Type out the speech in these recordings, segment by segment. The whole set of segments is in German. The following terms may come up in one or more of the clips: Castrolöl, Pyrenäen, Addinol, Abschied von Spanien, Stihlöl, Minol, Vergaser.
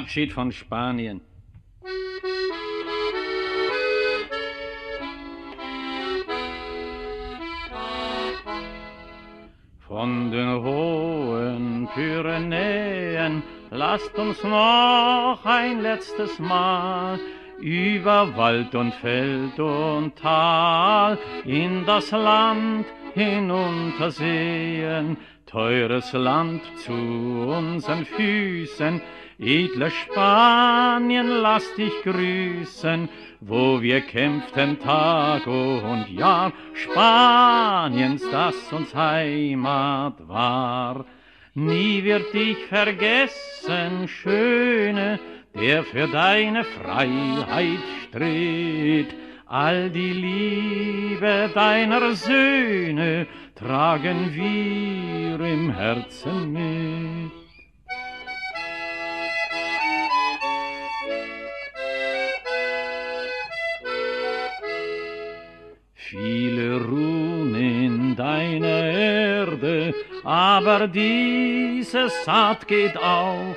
Abschied von Spanien. Von den hohen Pyrenäen lasst uns noch ein letztes Mal über Wald und Feld und Tal in das Land hinuntersehen, teures Land zu unseren Füßen, edle Spanien lass dich grüßen, wo wir kämpften Tag und Jahr, Spaniens, das uns Heimat war. Nie wird dich vergessen, Schöne, der für deine Freiheit stritt. All die Liebe deiner Söhne tragen wir im Herzen mit. Viele ruhen in deiner Erde, aber diese Saat geht auf.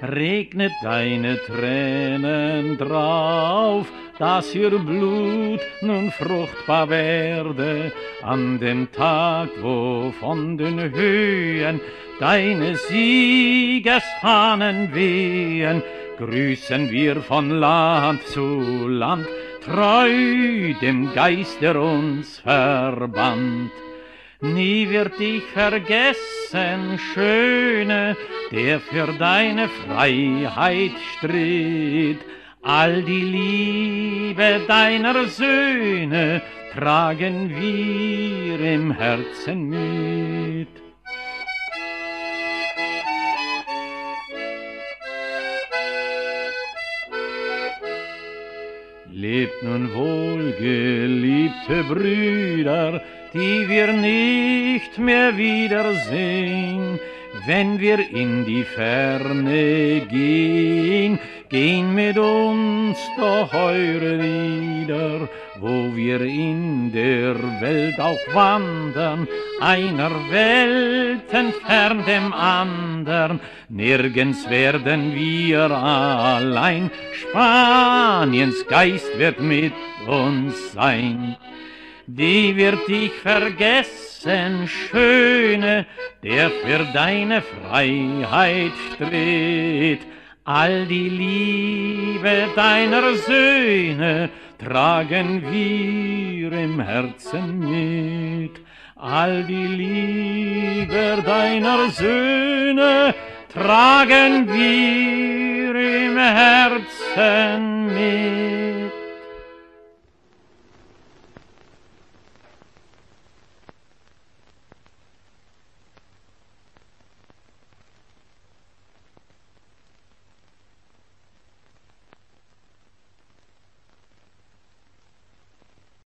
Regnet deine Tränen drauf, dass ihr Blut nun fruchtbar werde, an dem Tag, wo von den Höhen deine Siegesfahnen wehen, grüßen wir von Land zu Land, treu dem Geist, der uns verband. Nie wird dich vergessen, Schöne, der für deine Freiheit stritt. All die Liebe deiner Söhne tragen wir im Herzen mit. Lebt nun wohl, geliebte Brüder, die wir nicht mehr wiedersehen. Wenn wir in die Ferne gehen, gehen mit uns doch eure Lieder, wo wir in der Welt auch wandern, einer Welten fern dem andern. Nirgends werden wir allein, Spaniens Geist wird mit uns sein. Die wird dich vergessen, Schöne, der für deine Freiheit stritt. All die Liebe deiner Söhne tragen wir im Herzen mit. All die Liebe deiner Söhne tragen wir im Herzen mit.